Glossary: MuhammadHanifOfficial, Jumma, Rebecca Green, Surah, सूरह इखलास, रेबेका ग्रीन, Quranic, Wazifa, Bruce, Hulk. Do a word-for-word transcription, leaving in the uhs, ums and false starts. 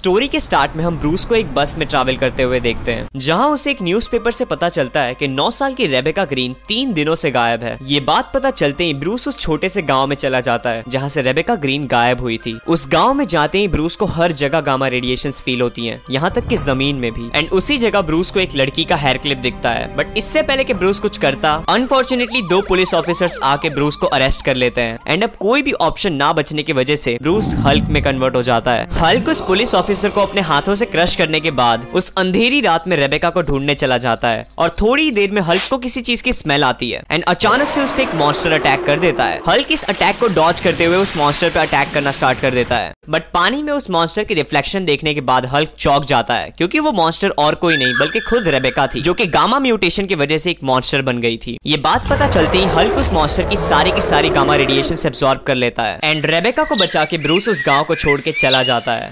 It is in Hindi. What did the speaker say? स्टोरी के स्टार्ट में हम ब्रूस को एक बस में ट्रैवल करते हुए देखते हैं, जहां उसे एक न्यूज़पेपर से पता चलता है कि नौ साल की रेबेका ग्रीन तीन दिनों से गायब है। ये बात पता चलते ही ब्रूस उस छोटे से गाँव में चला जाता है जहाँ से रेबेका ग्रीन गायब हुई थी। उस गाँव में जाते ही ब्रूस को हर जगह गामा रेडिएशंस फील होती हैं, यहाँ तक कि जमीन में भी। एंड उसी जगह ब्रूस को एक लड़की का हेयर क्लिप दिखता है, बट इससे पहले कि ब्रूस कुछ करता, अनफॉर्चुनेटली दो पुलिस ऑफिसर्स आके ब्रूस को अरेस्ट कर लेते हैं। एंड अब कोई भी ऑप्शन ना बचने की वजह से ब्रूस हल्क में कन्वर्ट हो जाता है। हल्क उस पुलिस ऑफिसर को अपने हाथों से क्रश करने के बाद उस अंधेरी रात में रेबेका को ढूंढने चला जाता है, और थोड़ी देर में हल्क को किसी चीज की स्मेल आती है एंड अचानक से उस पर एक मॉन्स्टर अटैक कर देता है। हल्क इस अटैक को डॉज करते हुए उस मॉन्स्टर पर अटैक करना स्टार्ट कर देता है, बट पानी में उस मॉन्स्टर की रिफ्लेक्शन देखने के बाद हल्क चौंक जाता है, क्योंकि वो मॉन्स्टर और कोई नहीं बल्कि खुद रेबेका थी, जो कि गामा म्यूटेशन की वजह से एक मॉन्स्टर बन गई थी। ये बात पता चलती ही हल्क उस मॉन्स्टर की सारी की सारी गामा रेडिएशन से अब्सॉर्ब कर लेता है एंड रेबेका को बचा के ब्रूस उस गांव को छोड़ के चला जाता है।